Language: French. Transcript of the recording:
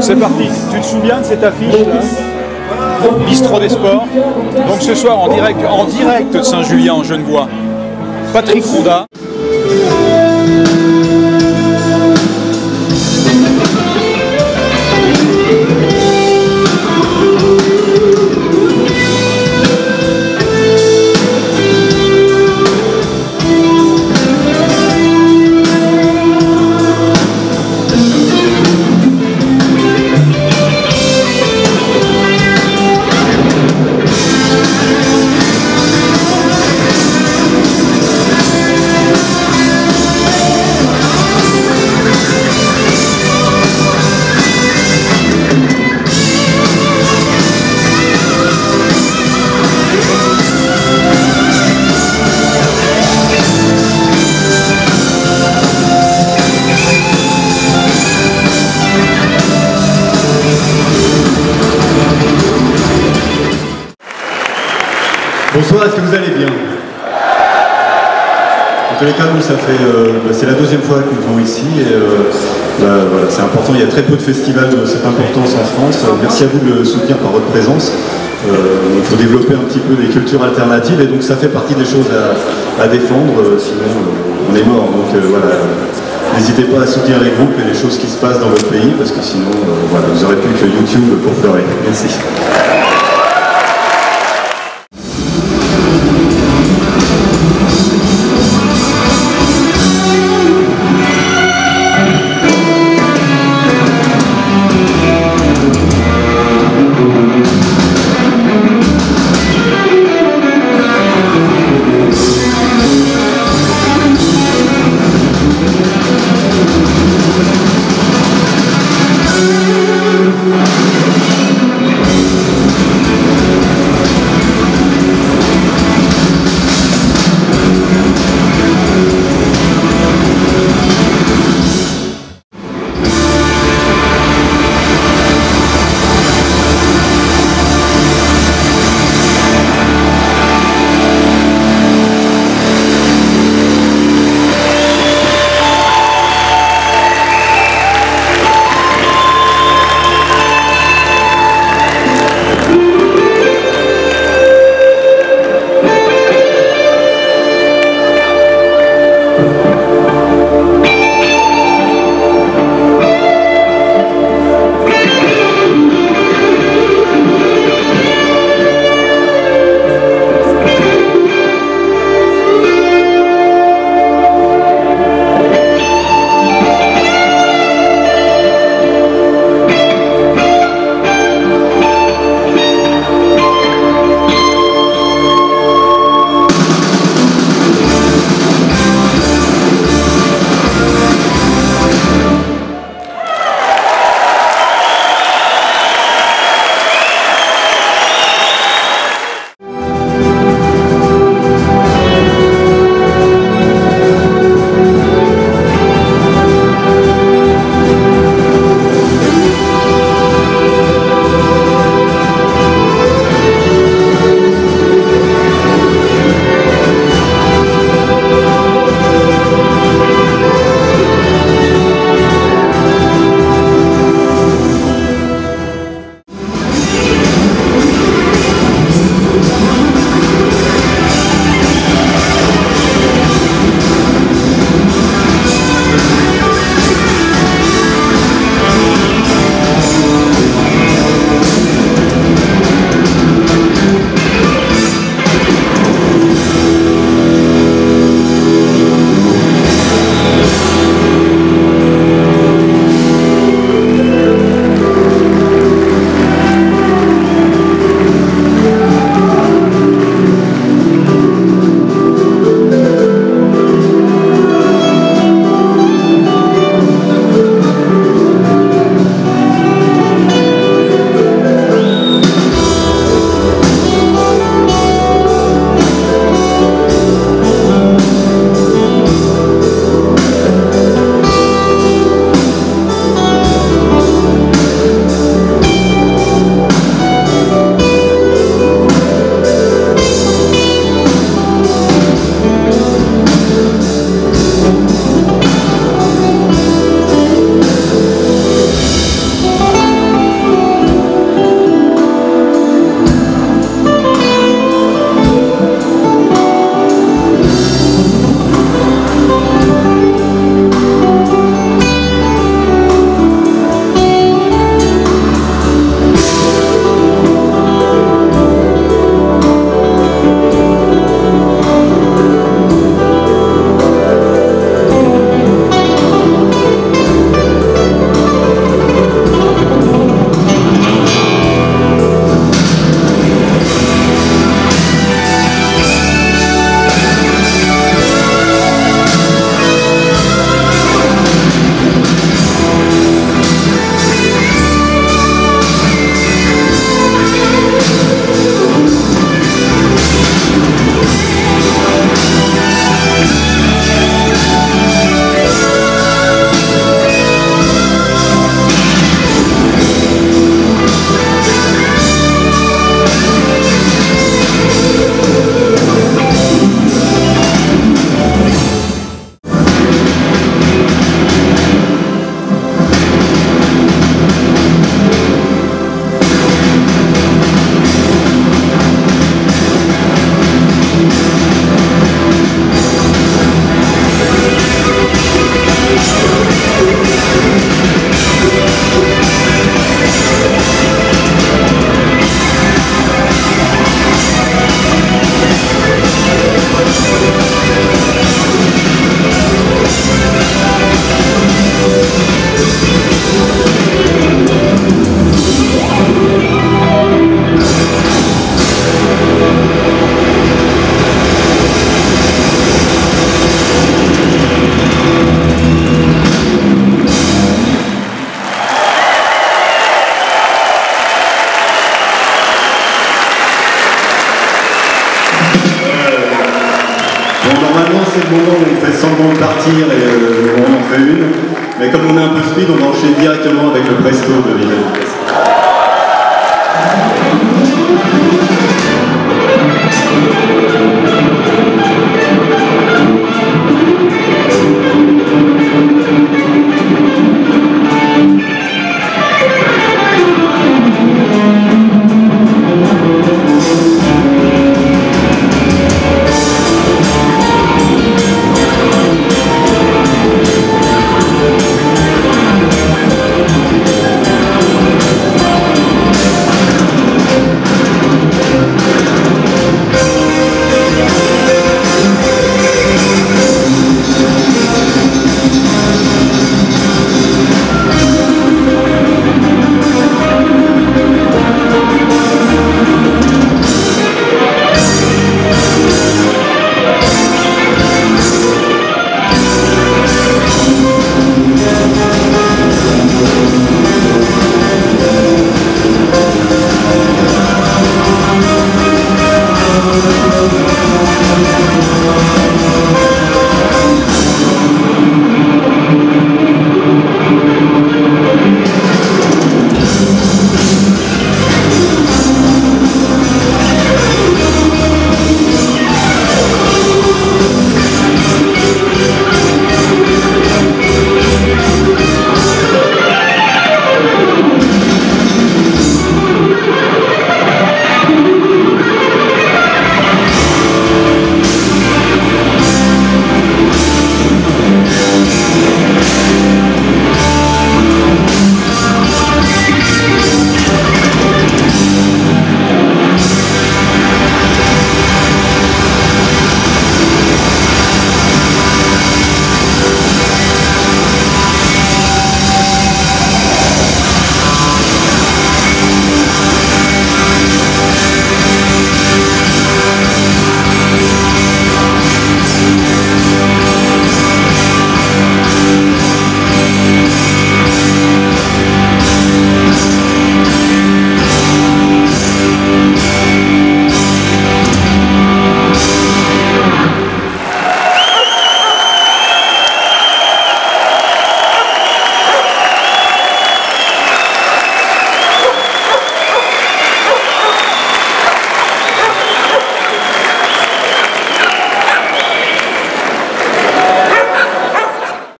C'est parti. Tu te souviens de cette affiche là? Bistro des sports. Donc ce soir en direct de Saint-Julien-en-Genevois. Patrick Rondat. Bonsoir, est-ce que vous allez bien? En tous les cas, nous, ça fait, c'est la deuxième fois que nous venons ici. Voilà, c'est important, il y a très peu de festivals de cette importance en France. Merci à vous de le soutenir par votre présence. Il faut développer un petit peu des cultures alternatives et donc ça fait partie des choses à défendre, sinon on est mort. Donc voilà, n'hésitez pas à soutenir les groupes et les choses qui se passent dans votre pays parce que sinon, voilà, vous n'aurez plus que YouTube pour pleurer. Merci. laissant le monde partir et on en fait une. Mais comme on est un peu speed, on va enchaîner directement avec le presto de Vivaldi.